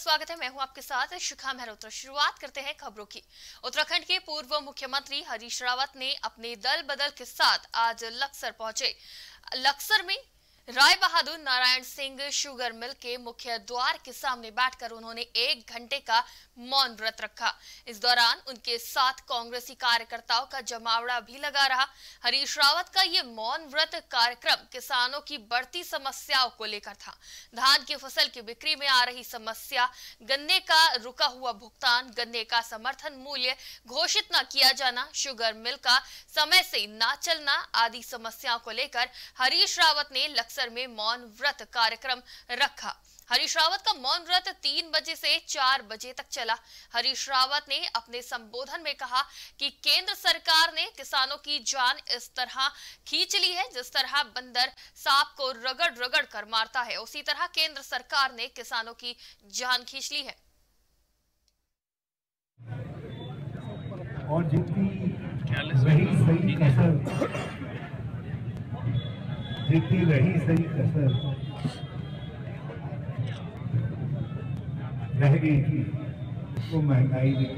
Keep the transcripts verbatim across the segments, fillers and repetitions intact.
स्वागत है। मैं हूं आपके साथ शिखा मेहरोत्रा। शुरुआत करते हैं खबरों की। उत्तराखंड के पूर्व मुख्यमंत्री हरीश रावत ने अपने दल बदल के साथ आज लक्सर पहुंचे। लक्सर में राय बहादुर नारायण सिंह शुगर मिल के मुख्य द्वार के सामने बैठकर उन्होंने एक घंटे का मौन व्रत रखा। इस दौरान उनके साथ कांग्रेसी कार्यकर्ताओं का जमावड़ा भी लगा रहा। हरीश रावत का ये मौन व्रत कार्यक्रम किसानों की बढ़ती समस्याओं को लेकर था। धान की फसल की बिक्री में आ रही समस्या, गन्ने का रुका हुआ भुगतान, गन्ने का समर्थन मूल्य घोषित न किया जाना, शुगर मिल का समय से न चलना आदि समस्याओं को लेकर हरीश रावत ने लक्सर में मौन व्रत कार्यक्रम रखा। हरीश रावत का मौन व्रत तीन बजे से चार बजे तक चला। हरीश रावत ने अपने संबोधन में कहा कि केंद्र सरकार ने किसानों की जान इस तरह खींच ली है, जिस तरह बंदर सांप को रगड़ रगड़ कर मारता है, उसी तरह केंद्र सरकार ने किसानों की जान खींच ली है। और जितनी रही सही कसर रह गई थी वो महंगाई में।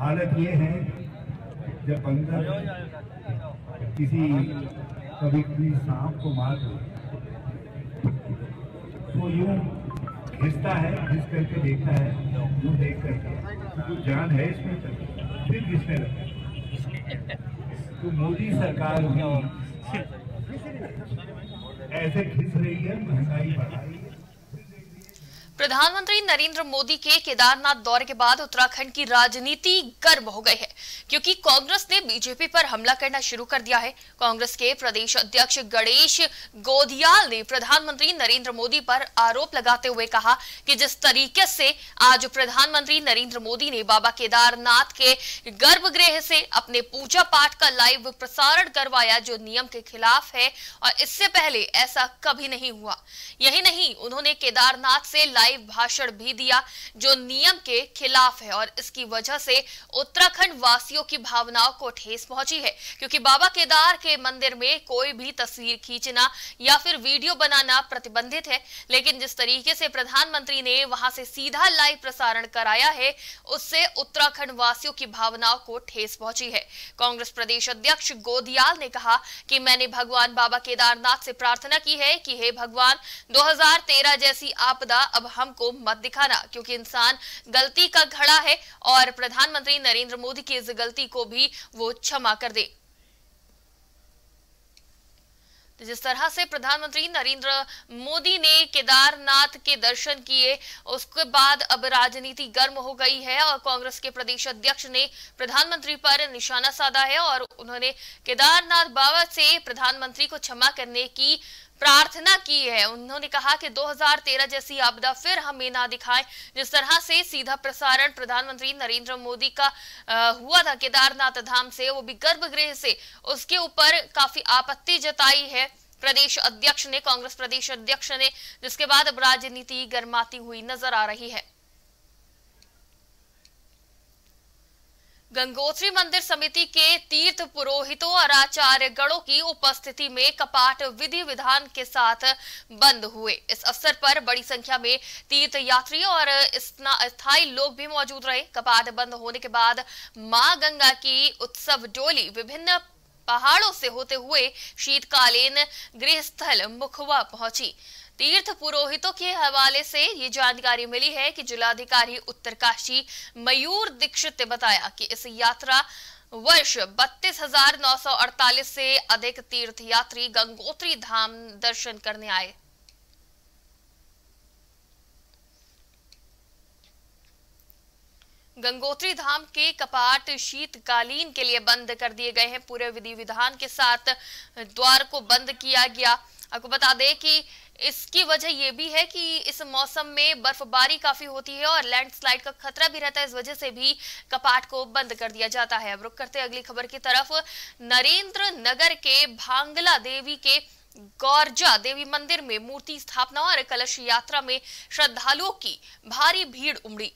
हालत ये है जब बंदर किसी कभी किसी सांप को मार दे तो यूं घिसता है, घिस करके देखता है, यूं देख करके तो जान है इसमें तक फिर घिसने लगता है। तो मोदी सरकार ऐसे घिस रही है, महंगाई बढ़ा रही है। प्रधानमंत्री नरेंद्र मोदी के केदारनाथ दौरे के बाद उत्तराखंड की राजनीति गर्म हो गई है, क्योंकि कांग्रेस ने बीजेपी पर हमला करना शुरू कर दिया है। कांग्रेस के प्रदेश अध्यक्ष गणेश गोदियाल ने प्रधानमंत्री नरेंद्र मोदी पर आरोप लगाते हुए कहा कि जिस तरीके से आज प्रधानमंत्री नरेंद्र मोदी ने बाबा केदारनाथ के गर्भगृह से अपने पूजा पाठ का लाइव प्रसारण करवाया, जो नियम के खिलाफ है और इससे पहले ऐसा कभी नहीं हुआ। यही नहीं, उन्होंने केदारनाथ से भाषण भी दिया जो नियम के खिलाफ है, और इसकी वजह से उत्तराखंड वासियों की भावनाओं को ठेस पहुंची है, क्योंकि बाबा केदार के मंदिर में कोई भी तस्वीर खींचना या फिर वीडियो बनाना प्रतिबंधित है। लेकिन जिस तरीके से प्रधानमंत्री ने वहां से सीधा लाइव प्रसारण कराया है, उससे उत्तराखंड वासियों की भावनाओं को ठेस पहुंची है। कांग्रेस प्रदेश अध्यक्ष गोदियाल ने कहा कि मैंने भगवान बाबा केदारनाथ से प्रार्थना की है कि हे भगवान, दो हजार तेरह जैसी आपदा अब हमको मत दिखाना, क्योंकि इंसान गलती का घड़ा है और प्रधानमंत्री नरेंद्र मोदी की इस गलती को भी वो क्षमा कर दे। जिस तरह से प्रधानमंत्री नरेंद्र मोदी ने केदारनाथ के दर्शन किए, उसके बाद अब राजनीति गर्म हो गई है और कांग्रेस के प्रदेश अध्यक्ष ने प्रधानमंत्री पर निशाना साधा है और उन्होंने केदारनाथ बाबा से प्रधानमंत्री को क्षमा करने की प्रार्थना की है। उन्होंने कहा कि दो हजार तेरह जैसी आपदा फिर हमें ना दिखाएं। जिस तरह से सीधा प्रसारण प्रधानमंत्री नरेंद्र मोदी का आ, हुआ था केदारनाथ धाम से, वो भी गर्भगृह से, उसके ऊपर काफी आपत्ति जताई है प्रदेश अध्यक्ष ने, कांग्रेस प्रदेश अध्यक्ष ने, जिसके बाद अब राजनीति गर्माती हुई नजर आ रही है। गंगोत्री मंदिर समिति के तीर्थ पुरोहितों और आचार्यगणों की उपस्थिति में कपाट विधि विधान के साथ बंद हुए। इस अवसर पर बड़ी संख्या में तीर्थ यात्री और स्थायी लोग भी मौजूद रहे। कपाट बंद होने के बाद मां गंगा की उत्सव डोली विभिन्न पहाड़ों से होते हुए शीतकालीन गृहस्थल मुखवा पहुंची। तीर्थ पुरोहितों के हवाले से ये जानकारी मिली है कि जिलाधिकारी उत्तरकाशी मयूर दीक्षित ने बताया कि इस यात्रा वर्ष बत्तीस हजार नौ सौ अड़तालीस से अधिक तीर्थयात्री गंगोत्री धाम दर्शन करने आए। गंगोत्री धाम के कपाट शीतकालीन के लिए बंद कर दिए गए हैं। पूरे विधि विधान के साथ द्वार को बंद किया गया। आपको बता दें कि इसकी वजह यह भी है कि इस मौसम में बर्फबारी काफी होती है और लैंडस्लाइड का खतरा भी रहता है, इस वजह से भी कपाट को बंद कर दिया जाता है। अब रुक करते हैं अगली खबर की तरफ। नरेंद्र नगर के भांगला देवी के गौरजा देवी मंदिर में मूर्ति स्थापना और कलश यात्रा में श्रद्धालुओं की भारी भीड़ उमड़ी।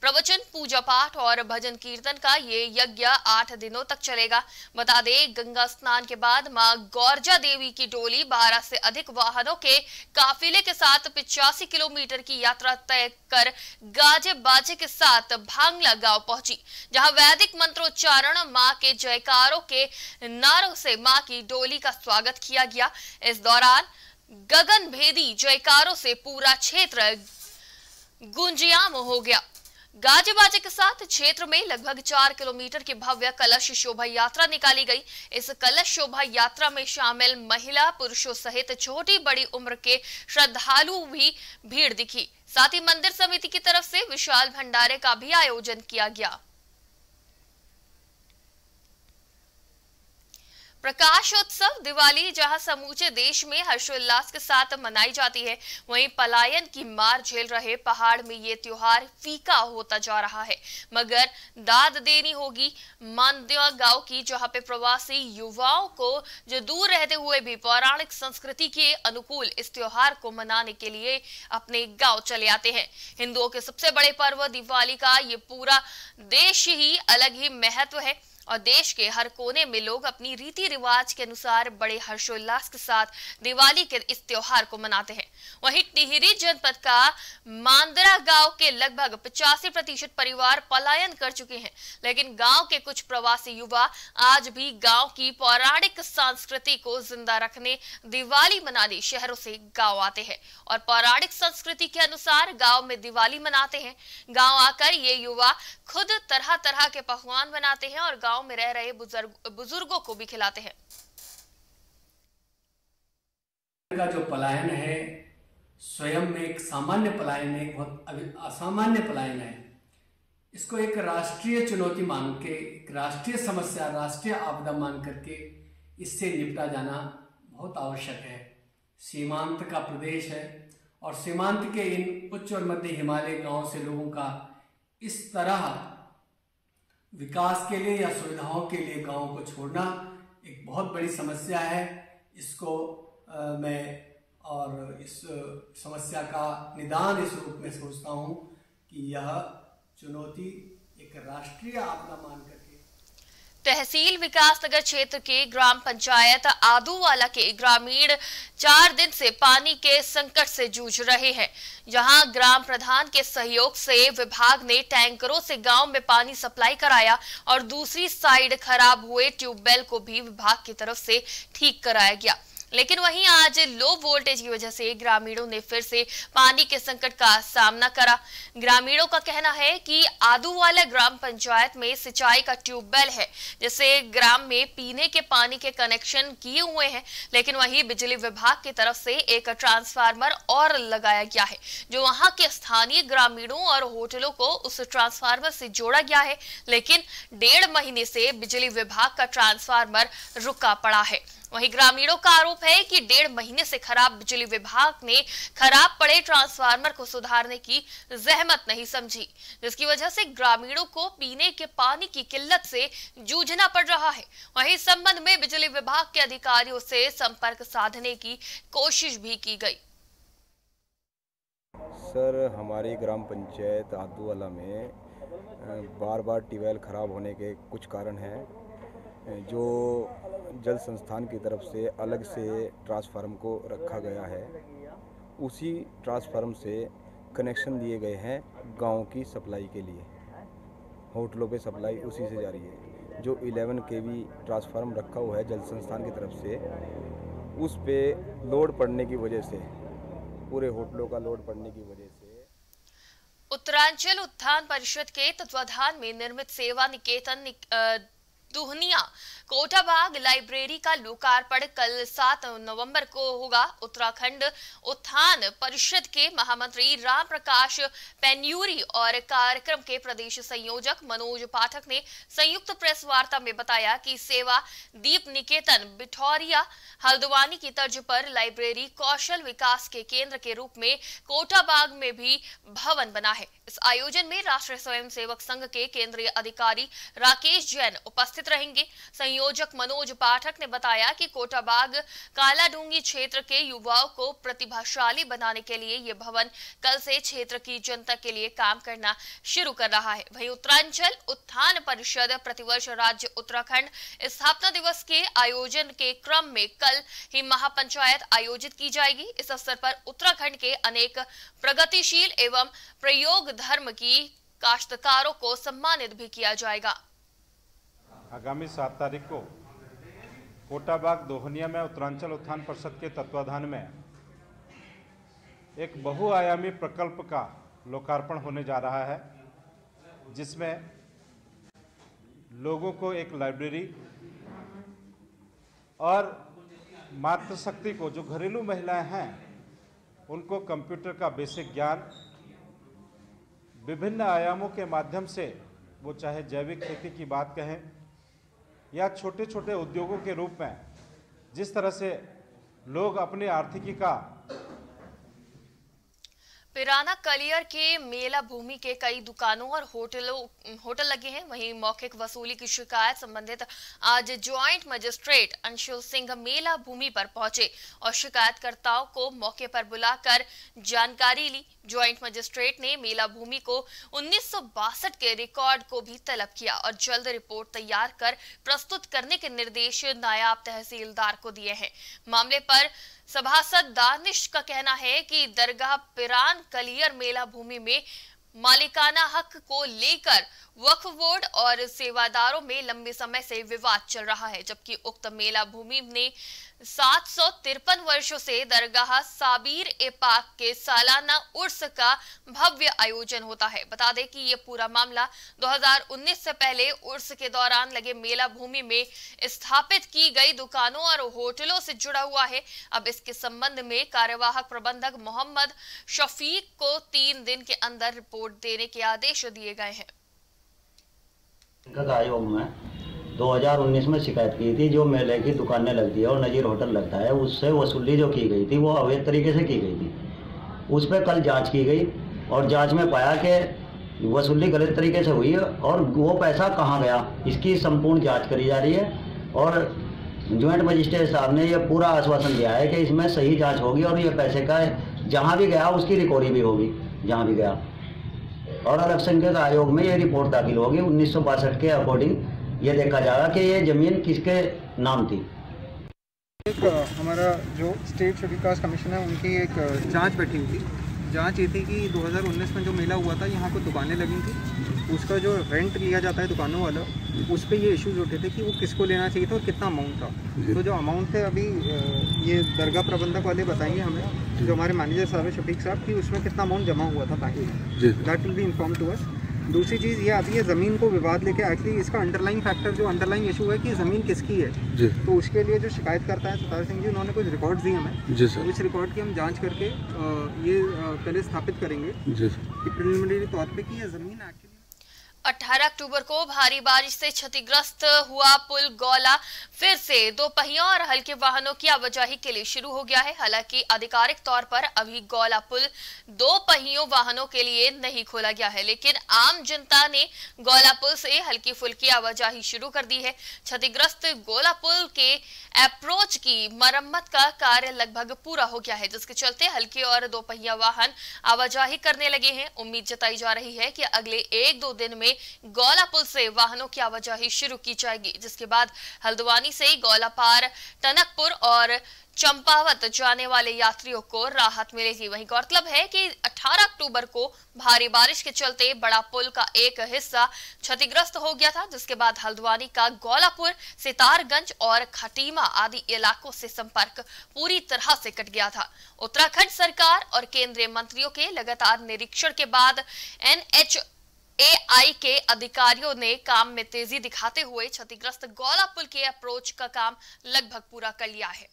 प्रवचन, पूजा पाठ और भजन कीर्तन का ये यज्ञ आठ दिनों तक चलेगा। बता दें, गंगा स्नान के बाद मां गौरजा देवी की डोली बारह से अधिक वाहनों के काफिले के साथ पिचासी किलोमीटर की यात्रा तय कर गाजे बाजे के साथ भांगला गांव पहुंची, जहां वैदिक मंत्रोच्चारण, मां के जयकारों के नारों से मां की डोली का स्वागत किया गया। इस दौरान गगन भेदी जयकारों से पूरा क्षेत्र गुंजियाम हो गया। गाजे बाजे के साथ क्षेत्र में लगभग चार किलोमीटर की भव्य कलश शोभा यात्रा निकाली गई। इस कलश शोभा यात्रा में शामिल महिला पुरुषों सहित छोटी बड़ी उम्र के श्रद्धालु भी भीड़ दिखी। साथ ही मंदिर समिति की तरफ से विशाल भंडारे का भी आयोजन किया गया। प्रकाशोत्सव दिवाली जहां समूचे देश में हर्षोल्लास के साथ मनाई जाती है, वहीं पलायन की मार झेल रहे पहाड़ में ये त्योहार फीका होता जा रहा है। मगर दाद देनी होगी मानदेवा गांव की, जहां पे प्रवासी युवाओं को जो दूर रहते हुए भी पौराणिक संस्कृति के अनुकूल इस त्योहार को मनाने के लिए अपने गाँव चले आते हैं। हिंदुओं के सबसे बड़े पर्व दिवाली का ये पूरा देश ही अलग ही महत्व है और देश के हर कोने में लोग अपनी रीति रिवाज के अनुसार बड़े हर्षोल्लास के साथ दिवाली के इस त्योहार को मनाते हैं। वहीं टिहरी जनपद का मांदरा गांव के लगभग पचासी प्रतिशत परिवार पलायन कर चुके हैं, लेकिन गांव के कुछ प्रवासी युवा आज भी गांव की पौराणिक संस्कृति को जिंदा रखने दिवाली मनाने शहरों से गाँव आते हैं और पौराणिक संस्कृति के अनुसार गाँव में दिवाली मनाते हैं। गाँव आकर ये युवा खुद तरह तरह के पकवान बनाते हैं और गाँव में रह रहे बुजुर्ग बुजुर्गों को भी खिलाते हैं। का जो पलायन है स्वयं में एक सामान्य पलायन है, बहुत असामान्य पलायन है। इसको एक राष्ट्रीय चुनौती मान के, एक राष्ट्रीय समस्या, राष्ट्रीय आपदा मान करके इससे निपटा जाना बहुत आवश्यक है। सीमांत का प्रदेश है और सीमांत के इन उच्च और मध्य हिमालय गांव से लोगों का इस तरह विकास के लिए या सुविधाओं के लिए गांव को छोड़ना एक बहुत बड़ी समस्या है। इसको आ, मैं और इस समस्या का निदान इस रूप में सोचता हूं कि यह चुनौती एक राष्ट्रीय आपदा मानकर तहसील विकास नगर क्षेत्र के ग्राम पंचायत आदूवाला के ग्रामीण चार दिन से पानी के संकट से जूझ रहे हैं, जहां ग्राम प्रधान के सहयोग से विभाग ने टैंकरों से गांव में पानी सप्लाई कराया और दूसरी साइड खराब हुए ट्यूबवेल को भी विभाग की तरफ से ठीक कराया गया। लेकिन वहीं आज लो वोल्टेज की वजह से ग्रामीणों ने फिर से पानी के संकट का सामना करा। ग्रामीणों का कहना है कि आदूवाला ग्राम पंचायत में सिंचाई का ट्यूबवेल है, जिससे ग्राम में पीने के पानी के कनेक्शन किए हुए हैं, लेकिन वहीं बिजली विभाग की तरफ से एक ट्रांसफार्मर और लगाया गया है, जो वहां के स्थानीय ग्रामीणों और होटलों को उस ट्रांसफार्मर से जोड़ा गया है। लेकिन डेढ़ महीने से बिजली विभाग का ट्रांसफार्मर रुका पड़ा है। वहीं ग्रामीणों का आरोप है कि डेढ़ महीने से खराब बिजली विभाग ने खराब पड़े ट्रांसफार्मर को सुधारने की जहमत नहीं समझी, जिसकी वजह से ग्रामीणों को पीने के पानी की किल्लत से जूझना पड़ रहा है। वहीं इस संबंध में बिजली विभाग के अधिकारियों से संपर्क साधने की कोशिश भी की गई। सर, हमारी ग्राम पंचायत आदूवाला में बार बार ट्यूबवेल खराब होने के कुछ कारण है, जो जल संस्थान की तरफ से अलग से ट्रांसफार्म को रखा गया है, उसी ट्रांसफार्म से कनेक्शन दिए गए हैं गांव की सप्लाई के लिए। होटलों पे सप्लाई उसी से जा रही है। जो ग्यारह केवी ट्रांसफार्म रखा हुआ है जल संस्थान की तरफ से, उस पे लोड पड़ने की वजह से, पूरे होटलों का लोड पड़ने की वजह से उत्तरांचल उत्थान परिषद के तत्वाधान में निर्मित सेवा निकेतन निक, आ, दुहनिया कोटाबाग लाइब्रेरी का लोकार्पण कल सात नवंबर को होगा। उत्तराखंड उत्थान परिषद के महामंत्री राम प्रकाश पैन्यूरी और कार्यक्रम के प्रदेश संयोजक मनोज पाठक ने संयुक्त प्रेस वार्ता में बताया कि सेवा दीप निकेतन बिठौरिया हल्द्वानी की तर्ज पर लाइब्रेरी कौशल विकास के केंद्र के रूप में कोटाबाग में भी भवन बना है। इस आयोजन में राष्ट्रीय स्वयंसेवक संघ के केंद्रीय अधिकारी राकेश जैन उपस्थित उपस्थित रहेंगे। संयोजक मनोज पाठक ने बताया कि कोटाबाग कालाडूंगी क्षेत्र के युवाओं को प्रतिभाशाली बनाने के लिए ये भवन कल से क्षेत्र की जनता के लिए काम करना शुरू कर रहा है। वहीं उत्तरांचल उत्थान परिषद प्रतिवर्ष राज्य उत्तराखंड स्थापना दिवस के आयोजन के क्रम में कल ही महापंचायत आयोजित की जाएगी। इस अवसर पर उत्तराखंड के अनेक प्रगतिशील एवं प्रयोग धर्म की काश्तकारों को सम्मानित भी किया जाएगा। आगामी सात तारीख को कोटाबाग दोहनिया में उत्तरांचल उत्थान परिषद के तत्वाधान में एक बहुआयामी प्रकल्प का लोकार्पण होने जा रहा है, जिसमें लोगों को एक लाइब्रेरी और मातृशक्ति को, जो घरेलू महिलाएं हैं, उनको कंप्यूटर का बेसिक ज्ञान विभिन्न आयामों के माध्यम से, वो चाहे जैविक खेती की बात कहें या छोटे छोटे उद्योगों के रूप में जिस तरह से लोग अपनी आर्थिकी का। पिराना कलियर के मेला भूमि के कई दुकानों और होटलों होटल लगे हैं। वहीं मौखिक वसूली की शिकायत संबंधित आज ज्वाइंट मजिस्ट्रेट अंशुल सिंह मेला भूमि पर पहुंचे और शिकायतकर्ताओं को मौके पर बुलाकर जानकारी ली। ज्वाइंट मजिस्ट्रेट ने मेला भूमि को उन्नीस सौ बासठ के रिकॉर्ड को भी तलब किया और जल्द रिपोर्ट तैयार कर प्रस्तुत करने के निर्देश नायाब तहसीलदार को दिए हैं। मामले पर सभासद दानिश का कहना है कि दरगाह पिरान कलियर मेला भूमि में मालिकाना हक को लेकर वक्फ बोर्ड और सेवादारों में लंबे समय से विवाद चल रहा है, जबकि उक्त मेला भूमि ने सात सौ तिरपन वर्षो से दरगाह साबिर ए पाक के सालाना उर्स का भव्य आयोजन होता है। बता दें कि ये पूरा मामला दो हजार उन्नीस से पहले उर्स के दौरान लगे मेला भूमि में स्थापित की गई दुकानों और होटलों से जुड़ा हुआ है। अब इसके संबंध में कार्यवाहक प्रबंधक मोहम्मद शफीक को तीन दिन के अंदर रिपोर्ट देने के आदेश दिए गए हैं। आयोग में दो हजार उन्नीस में शिकायत की थी, जो मेले की दुकानें लगती है और नज़ीर होटल लगता है, उससे वसूली जो की गई थी वो अवैध तरीके से की गई थी। उस पर कल जांच की गई और जांच में पाया कि वसूली गलत तरीके से हुई है और वो पैसा कहाँ गया, इसकी संपूर्ण जांच करी जा रही है। और ज्वाइंट मजिस्ट्रेट साहब ने यह पूरा आश्वासन दिया है कि इसमें सही जाँच होगी और ये पैसे का जहाँ भी गया उसकी रिकवरी भी होगी जहाँ भी गया। और अल्पसंख्यक आयोग में ये रिपोर्ट दाखिल होगी। उन्नीस सौ बासठ के अकॉर्डिंग ये देखा जाएगा कि ये जमीन किसके नाम थी। एक हमारा जो स्टेट शेड्यूल कास्ट कमीशन है, उनकी एक जांच बैठी हुई थी। जांच ये थी कि दो हजार उन्नीस में जो मेला हुआ था, यहाँ को दुकानें लगी थी, उसका जो रेंट लिया जाता है दुकानों वाला, उस पर ये इशूज़ उठे थे कि वो किसको लेना चाहिए था और कितना अमाउंट था। तो जो अमाउंट थे, अभी ये दरगाह प्रबंधक वाले बताएंगे हमें, जो हमारे मैनेजर साहब है शफीक साहब, कि उसमें कितना अमाउंट जमा हुआ था ताकि that will be inform to us. दूसरी चीज़ ये आती है ज़मीन को विवाद लेके, एक्चुअली इसका अंडरलाइन फैक्टर, जो अंडरलाइन इशू है कि ज़मीन किसकी है, तो उसके लिए जो शिकायत करता है सतार सिंह जी, उन्होंने कुछ रिकॉर्ड दिए हमें। उस रिकॉर्ड की हम जाँच करके ये पहले स्थापित करेंगे कि प्रिलिमिनरी तौर पर कि यह ज़मीन एक्चुअली। अठारह अक्टूबर को भारी बारिश से क्षतिग्रस्त हुआ पुल गौला फिर से दोपहियों और हल्के वाहनों की आवाजाही के लिए शुरू हो गया है। हालांकि आधिकारिक तौर पर अभी गौला पुल दो पहियों वाहनों के लिए नहीं खोला गया है, लेकिन आम जनता ने गौला पुल से हल्की फुल्की आवाजाही शुरू कर दी है। क्षतिग्रस्त गौला पुल के अप्रोच की मरम्मत का कार्य लगभग पूरा हो गया है, जिसके चलते हल्के और दोपहिया वाहन आवाजाही करने लगे हैं। उम्मीद जताई जा रही है कि अगले एक दो दिन में गौला पुल से वाहनों की आवाजाही शुरू की जाएगी, जिसके बाद हल्द्वानी से गौलापार, टनकपुर और चंपावत जाने वाले यात्रियों को राहत मिलेगी। वहीं गौरतलब है कि अठारह अक्टूबर को भारी बारिश के चलते बड़ा पुल का एक हिस्सा क्षतिग्रस्त हो गया था, जिसके बाद हल्द्वानी का गौलापुर, सितारगंज और खटीमा आदि इलाकों से संपर्क पूरी तरह से कट गया था। उत्तराखंड सरकार और केंद्रीय मंत्रियों के लगातार निरीक्षण के बाद एनएच एआई के अधिकारियों ने काम में तेजी दिखाते हुए क्षतिग्रस्त गौला पुल के अप्रोच का काम लगभग पूरा कर लिया है।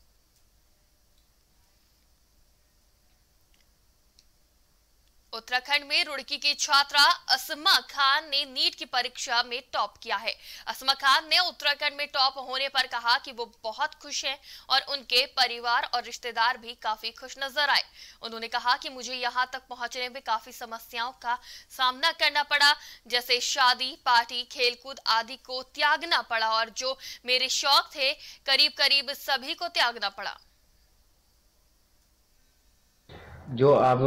उत्तराखंड में रुड़की की छात्रा अस्मा खान ने नीट की परीक्षा में टॉप किया है। अस्मा खान ने उत्तराखंड में टॉप होने पर कहा कि वो बहुत खुश हैं और उनके परिवार और रिश्तेदार भी काफी खुश नजर आए। उन्होंने कहा कि मुझे यहाँ तक पहुंचने में काफी समस्याओं का सामना करना पड़ा, जैसे शादी, पार्टी, खेलकूद आदि को त्यागना पड़ा और जो मेरे शौक थे करीब करीब सभी को त्यागना पड़ा। जो आप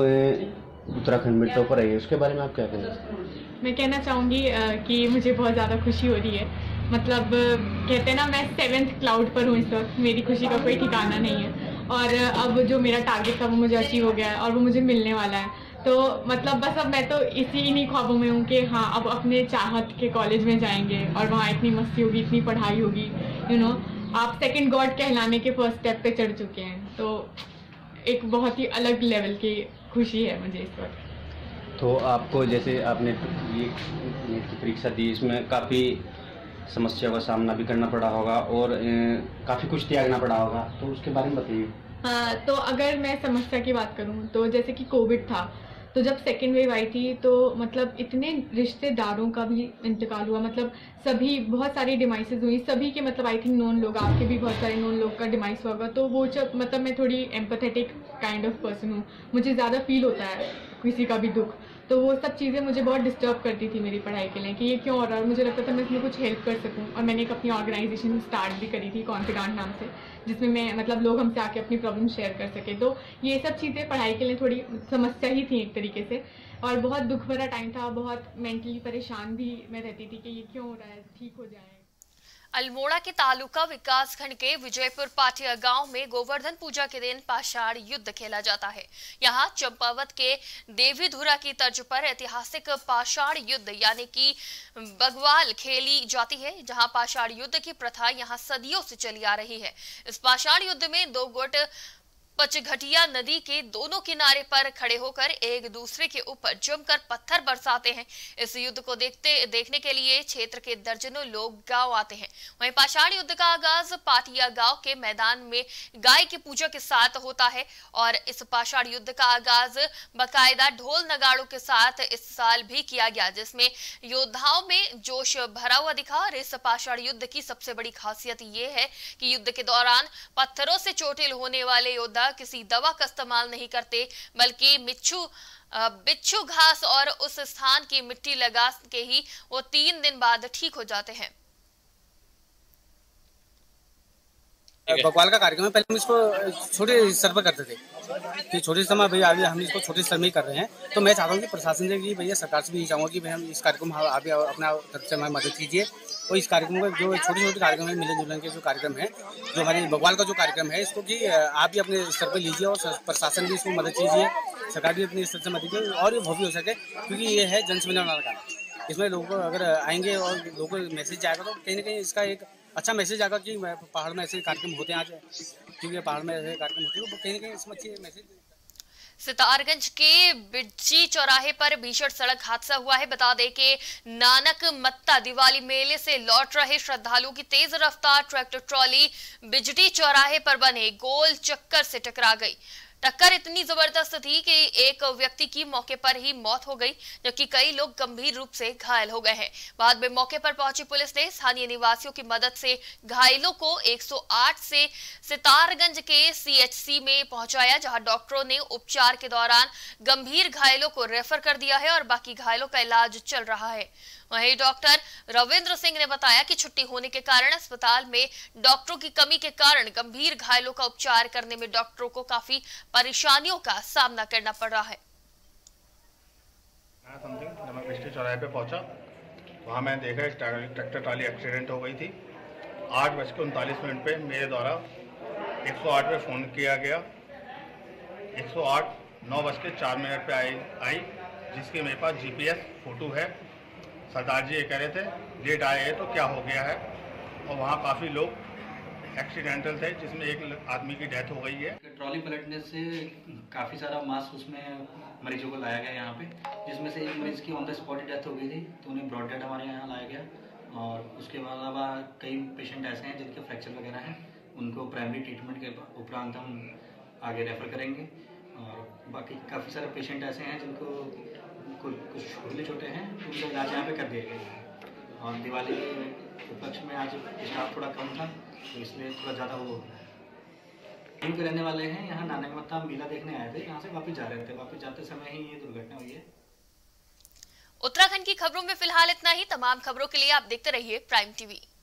उत्तराखंड में टॉपर आई है उसके बारे में आप क्या कहेंगे? मैं कहना चाहूँगी कि मुझे बहुत ज़्यादा खुशी हो रही है। मतलब कहते हैं ना, मैं सेवेंथ क्लाउड पर हूँ इस वक्त, मेरी खुशी का कोई ठिकाना नहीं है। और अब जो मेरा टारगेट था वो मुझे अचीव हो गया है और वो मुझे मिलने वाला है। तो मतलब बस अब मैं तो इसी इन्हीं ख्वाबों में हूँ कि हाँ, अब अपने चाहत के कॉलेज में जाएंगे और वहाँ इतनी मस्ती होगी, इतनी पढ़ाई होगी। यू नो, आप सेकेंड गॉड कहलाने के फर्स्ट स्टेप पे चढ़ चुके हैं, तो एक बहुत ही अलग लेवल की खुशी है मुझे इस वक्त। तो आपको, जैसे आपने ये परीक्षा दी, इसमें काफ़ी समस्याओं का सामना भी करना पड़ा होगा और काफ़ी कुछ त्यागना पड़ा होगा, तो उसके बारे में बताइए। हाँ, तो अगर मैं समस्या की बात करूँ तो जैसे कि कोविड था, तो जब सेकेंड वेव आई थी तो मतलब इतने रिश्तेदारों का भी इंतकाल हुआ। मतलब सभी, बहुत सारी डिमाइसेस हुई सभी के। मतलब आई थिंक नॉन लोग, आपके भी बहुत सारे नॉन लोग का डिमाइस हुआ होगा। तो वो जब, मतलब मैं थोड़ी एम्पथेटिक काइंड ऑफ पर्सन हूँ, मुझे ज़्यादा फील होता है किसी का भी दुख। तो वो सब चीज़ें मुझे बहुत डिस्टर्ब करती थी मेरी पढ़ाई के लिए कि ये क्यों हो रहा है। मुझे लगता था मैं इसमें कुछ हेल्प कर सकूँ। और मैंने एक अपनी ऑर्गेनाइजेशन स्टार्ट भी करी थी, कॉन्फिडेंट नाम से, जिसमें मैं, मतलब लोग हमसे आके अपनी प्रॉब्लम शेयर कर सके। तो ये सब चीज़ें पढ़ाई के लिए थोड़ी समस्या ही थी एक तरीके से, और बहुत दुख भरा टाइम था। बहुत मेंटली परेशान भी मैं रहती थी कि ये क्यों हो रहा है, ठीक हो जाए। अल्मोड़ा के तालुका विकास खंड के विजयपुर पाटिया गांव में गोवर्धन पूजा के दिन पाषाण युद्ध खेला जाता है। यहां चंपावत के देवीधुरा की तर्ज पर ऐतिहासिक पाषाण युद्ध यानी कि बग्वाल खेली जाती है, जहां पाषाण युद्ध की प्रथा यहां सदियों से चली आ रही है। इस पाषाण युद्ध में दो गुट पचघटिया नदी के दोनों किनारे पर खड़े होकर एक दूसरे के ऊपर जमकर पत्थर बरसाते हैं। इस युद्ध को देखते देखने के लिए क्षेत्र के दर्जनों लोग गांव आते हैं। वहीं पाषाण युद्ध का आगाज पाटिया गांव के मैदान में गाय की पूजा के साथ होता है और इस पाषाण युद्ध का आगाज बाकायदा ढोल नगाड़ों के साथ इस साल भी किया गया, जिसमें योद्धाओं में जोश भरा हुआ दिखा। और इस पाषाण युद्ध की सबसे बड़ी खासियत ये है कि युद्ध के दौरान पत्थरों से चोटिल होने वाले योद्धा किसी दवा का इस्तेमाल नहीं करते, बल्कि मिच्छू बिच्छू घास और उस स्थान की मिट्टी लगा के ही वो तीन दिन बाद ठीक हो जाते हैं। बकवाल का कार्यक्रम है, पहले हम इसको छोटे स्तर पर करते थे कि छोटे समय, भैया अभी हम इसको छोटे स्तर में कर रहे हैं। तो मैं चाहता हूँ कि प्रशासन से, भैया सरकार से भी चाहूँगा कि भैया हम इस कार्यक्रम, आप अपना तरफ से हमारी मदद कीजिए और इस कार्यक्रम का जो छोटे छोटे कार्यक्रम है, मिलन जुलन के जो कार्यक्रम है, जो हमारे बकवाल का जो कार्यक्रम है, इसको कि आप भी अपने स्तर पर लीजिए और प्रशासन भी इसको मदद कीजिए, सरकार भी अपने स्तर से मदद कीजिए और ये भव्य हो सके। क्योंकि ये है जनसंवेदना वाला गाना, इसमें लोग अगर आएंगे और लोगों को मैसेज जाएगा तो कहीं ना कहीं इसका एक अच्छा मैसेज आएगा कि पहाड़ में ऐसे कार्यक्रम होते हैं आज, क्योंकि पहाड़ में ऐसे कार्यक्रम होते हैं, तो कहीं ना कहीं इसमें अच्छी मैसेज। सितारगंज के बिजी चौराहे पर भीषण सड़क हादसा हुआ है। बता दें कि नानक मत्ता दिवाली मेले से लौट रहे श्रद्धालुओं की तेज रफ्तार ट्रैक्टर ट्रॉली बिजटी चौराहे पर बने गोल चक्कर से टकरा गई। टक्कर इतनी जबरदस्त थी कि एक व्यक्ति की मौके पर ही मौत हो गई, जबकि कई लोग गंभीर रूप से घायल हो गए हैं। बाद में मौके पर पहुंची पुलिस ने स्थानीय निवासियों की मदद से घायलों को एक सौ आठ से सितारगंज के सीएचसी में पहुंचाया, जहां डॉक्टरों ने उपचार के दौरान गंभीर घायलों को रेफर कर दिया है और बाकी घायलों का इलाज चल रहा है। वहीं डॉक्टर रविंद्र सिंह ने बताया कि छुट्टी होने के कारण अस्पताल में डॉक्टरों की कमी के कारण गंभीर घायलों का उपचार करने में डॉक्टरों को काफी परेशानियों का सामना करना पड़ रहा है। मैं समथिंग जब मैं पिछले चौराहे पे पहुंचा, वहां मैं देखा एक ट्रैक्टर ट्राली एक्सीडेंट हो गई थी। आठ बज के उनतालीस मिनट पे मेरे द्वारा एक सौ आठ पे फोन किया गया। एक सौ आठ नौ बज के चार मिनट पे आई आई जिसके मेरे पास जीपीएस फोटो है। सरदार जी ये कह रहे थे लेट आए हैं तो क्या हो गया है, और वहाँ काफ़ी लोग एक्सीडेंटल थे जिसमें एक आदमी की डेथ हो गई है। ट्रॉली पलटने से काफ़ी सारा मास उसमें मरीजों को लाया गया यहाँ पे, जिसमें से एक मरीज की ऑन द स्पॉट डेथ हो गई थी, तो उन्हें ब्रॉड डेड हमारे यहाँ लाया गया। और उसके अलावा कई पेशेंट ऐसे हैं जिनके फ्रैक्चर वगैरह हैं, उनको प्राइमरी ट्रीटमेंट के उपरांत हम आगे रेफर करेंगे। और बाकी काफ़ी सारे पेशेंट ऐसे हैं जिनको कुछ छोटे छोटे हैं उनका इलाज यहाँ पे कर दिया गया। और दिवाली के उपलक्ष्य में आज स्टाफ थोड़ा कम था तो इसलिए थोड़ा ज़्यादा वो हो रहा है। हम के रहने वाले हैं, यहाँ नानक माता मेला देखने आए थे, यहाँ से वापस जा रहे थे, वापस जाते समय ही ये दुर्घटना हुई है। उत्तराखंड की खबरों में फिलहाल इतना ही। तमाम खबरों के लिए आप देखते रहिए प्राइम टीवी।